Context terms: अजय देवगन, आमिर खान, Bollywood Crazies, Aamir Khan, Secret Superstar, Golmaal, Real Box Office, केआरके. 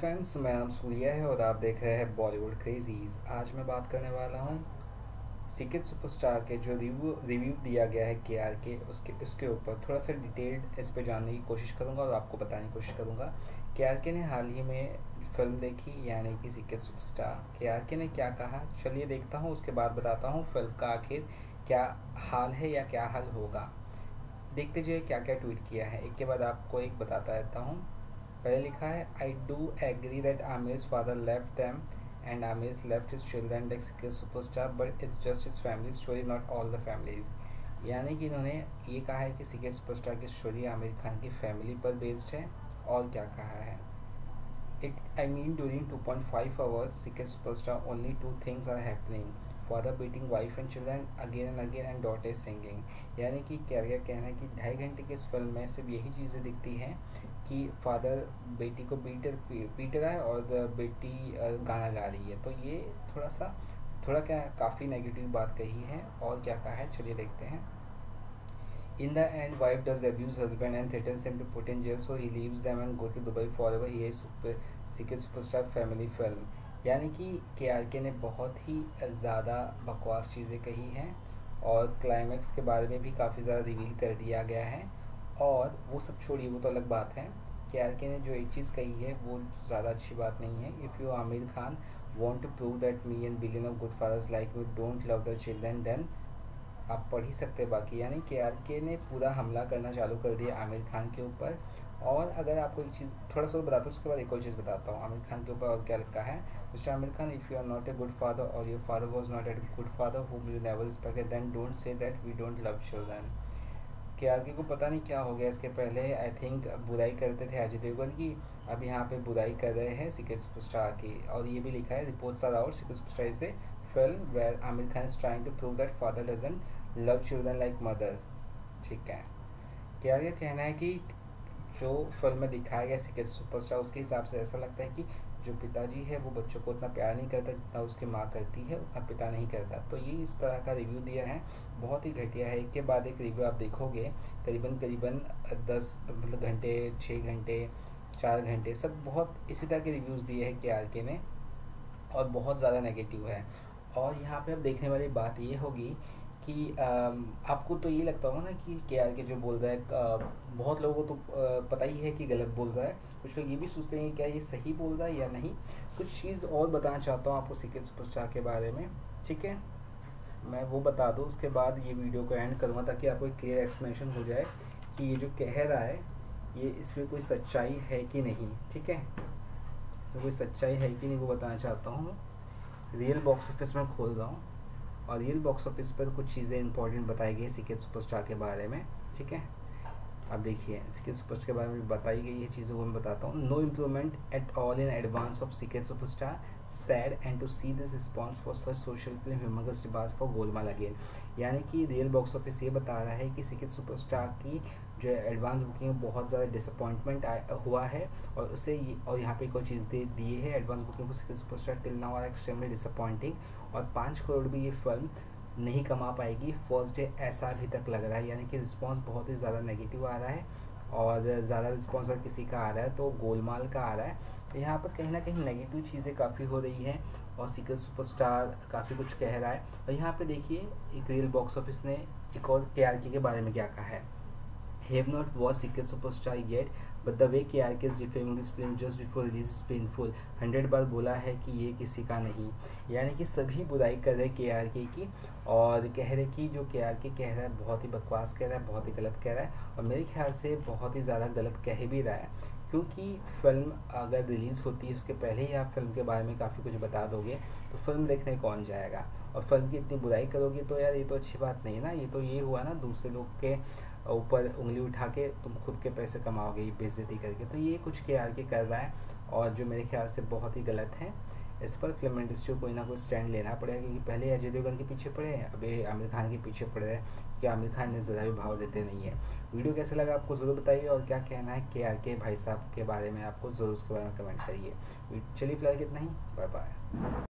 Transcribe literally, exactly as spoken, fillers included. Friends, मैं नाम सूर्या है और आप देख रहे हैं बॉलीवुड क्रेजीज़। आज मैं बात करने वाला हूँ सीक्रेट सुपरस्टार के जो रिव्यू रिव्यू दिया गया है केआरके उसके उसके ऊपर थोड़ा सा डिटेल्ड इस पे जानने की कोशिश करूँगा और आपको बताने की कोशिश करूँगा। केआरके ने हाल ही में फिल्म देखी यानी कि सीक्रेट सुपरस्टार। केआरके ने क्या कहा चलिए देखता हूँ, उसके बाद बताता हूँ फिल्म का आखिर क्या हाल है या क्या हाल होगा। देखते जाइए क्या क्या ट्वीट किया है, एक के बाद आपको एक बताता रहता हूँ। पहले लिखा है I do agree that Aamir's father left them and Aamir left his children like Secret Superstar but it's just his family story not all the families. यानी कि इन्होंने ये कहा है कि सीक्रेट सुपरस्टार की स्टोरी आमिर खान की फैमिली पर बेस्ड है। और क्या कहा है, it I mean during two point five hours secret superstar only two things are happening, father beating wife and children again and again and daughter singing. यानी कि कैरियर कहना है कि ढाई घंटे की इस फिल्म में सिर्फ यही चीज़ें दिखती हैं कि फादर बेटी को बीटर पीट रहा है और बेटी गाना गा रही है। तो ये थोड़ा सा थोड़ा क्या काफ़ी नेगेटिव बात कही है। और क्या कहा है चलिए देखते हैं। In the end wife does abuse husband and threatens him to put in jail so he leaves them and go to Dubai for ever. ये सीक्रेट सुपरस्टार फैमिली फिल्म। यानी कि केआरके ने बहुत ही ज़्यादा बकवास चीज़ें कही हैं और क्लाइमैक्स के बारे में भी काफ़ी ज़्यादा रिवील कर दिया गया है। और वो सब छोड़िए, वो तो अलग बात है। केआरके ने जो एक चीज़ कही है वो ज़्यादा अच्छी बात नहीं है। If you आमिर खान want to prove that me and billion of good fathers like you don't love the children then, आप पढ़ ही सकते बाकी। यानी केआरके ने पूरा हमला करना चालू कर दिया आमिर खान के ऊपर। और अगर आपको एक चीज़ थोड़ा सा बताता हूँ, उसके बाद एक और चीज़ बताता हूँ आमिर खान के ऊपर और क्या लिखा है। Mister आमिर खान, if you are not a good father और your father was not a good father whom you never respected then don't say that we don't love children. केआरके को पता नहीं क्या हो गया, इसके पहले आई थिंक बुराई करते थे अजय देवगन की, अब यहाँ पे बुराई कर रहे हैं सीक्रेट सुपरस्टार की। और ये भी लिखा है reports are out secret superstar is a film where आमिर खान is trying to prove that father doesn't love children like mother. ठीक है, केआरके का कहना है कि जो फिल्म में दिखाया गया सीक्रेट सुपरस्टार उसके हिसाब से ऐसा लगता है कि जो पिताजी है वो बच्चों को उतना प्यार नहीं करता जितना उसकी माँ करती है, उतना पिता नहीं करता। तो ये इस तरह का रिव्यू दिया है, बहुत ही घटिया है। एक के बाद एक रिव्यू आप देखोगे करीबन करीबन दस मतलब घंटे, छः घंटे, चार घंटे, सब बहुत इसी तरह के रिव्यूज़ दिए हैं केआरके ने और बहुत ज़्यादा नेगेटिव है। और यहाँ पर अब देखने वाली बात ये होगी कि आपको तो ये लगता होगा ना कि केआरके जो बोल रहा है, बहुत लोगों को तो पता ही है कि गलत बोल रहा है, कुछ लोग ये भी सोचते हैं क्या ये सही बोल रहा है या नहीं। कुछ चीज़ और बताना चाहता हूँ आपको सीक्रेट सुपरस्टार के बारे में, ठीक है, मैं वो बता दूँ, उसके बाद ये वीडियो को एंड करूँगा ताकि आपको एक क्लियर एक्सप्लेनेशन हो जाए कि ये जो कह रहा है ये इसमें कोई सच्चाई है कि नहीं। ठीक है, इसमें कोई सच्चाई है कि नहीं वो बताना चाहता हूँ। रियल बॉक्स ऑफिस में खोल रहा हूँ और रियल बॉक्स ऑफिस पर कुछ चीज़ें इंपॉर्टेंट बताई गई सीक्रेट सुपरस्टार के बारे में। ठीक है, आप देखिए सीक्रेट सुपरस्टार के बारे में बताई गई ये चीज़ें वो मैं बताता हूँ। No improvement at all in advance of secret superstar, sad and to see this response for such social film humongous demand for Golmaal again. यानी कि रियल बॉक्स ऑफिस ये बता रहा है कि सीक्रेट सुपरस्टार की जो एडवांस बुकिंग बहुत ज़्यादा डिसअपॉइंटमेंट हुआ है और उसे ये, और यहाँ पे कोई चीज़ दे दी है एडवांस बुकिंग को secret superstar till now are extremely disappointing और पाँच करोड़ भी ये फिल्म नहीं कमा पाएगी फर्स्ट डे, ऐसा अभी तक लग रहा है। यानी कि रिस्पॉन्स बहुत ही ज़्यादा नेगेटिव आ रहा है और ज़्यादा रिस्पॉन्स अगर किसी का आ रहा है तो गोलमाल का आ रहा है। तो यहाँ पर कहीं ना कहीं नेगेटिव चीज़ें काफ़ी हो रही हैं और सीक्रेट सुपरस्टार काफ़ी कुछ कह रहा है। और यहाँ पे देखिए एक रियल बॉक्स ऑफिस ने एक और केआरके के बारे में क्या कहा है। Have not watch secret superstar yet but the way केआरके is defaming this film just before release is painful. Hundred बार बोला है कि ये किसी का नहीं। यानी कि सभी बुराई कर रहे केआरके की और कह रहे कि जो केआरके कह रहा है बहुत ही बकवास कह रहा है, बहुत ही गलत कह रहा है और मेरे ख्याल से बहुत ही ज़्यादा गलत कह भी रहा है। क्योंकि फ़िल्म अगर रिलीज़ होती है उसके पहले ही आप फिल्म के बारे में काफ़ी कुछ बता दोगे तो फिल्म देखने कौन जाएगा और फिल्म की इतनी बुराई करोगे तो यार ये तो अच्छी बात नहीं ना। ये तो ये हुआ ना दूसरे लोग के ऊपर उंगली उठा के तुम खुद के पैसे कमाओगे ये बेइज्जती करके। तो ये कुछ केआरके कर रहा है और जो मेरे ख्याल से बहुत ही गलत है। इस पर फिल्म इंडस्ट्री को कोई ना कोई स्टैंड लेना पड़ेगा क्योंकि पहले अजय देवगन के पीछे पड़े हैं, अभी आमिर खान के पीछे पड़ रहे हैं क्योंकि आमिर खान ने ज़रा भी भाव देते नहीं है। वीडियो कैसा लगा आपको ज़रूर बताइए और क्या कहना है केआरके भाई साहब के बारे में आपको ज़रूर उसके बारे में कमेंट करिए। चलिए फिलहाल कितना ही, बाय बाय।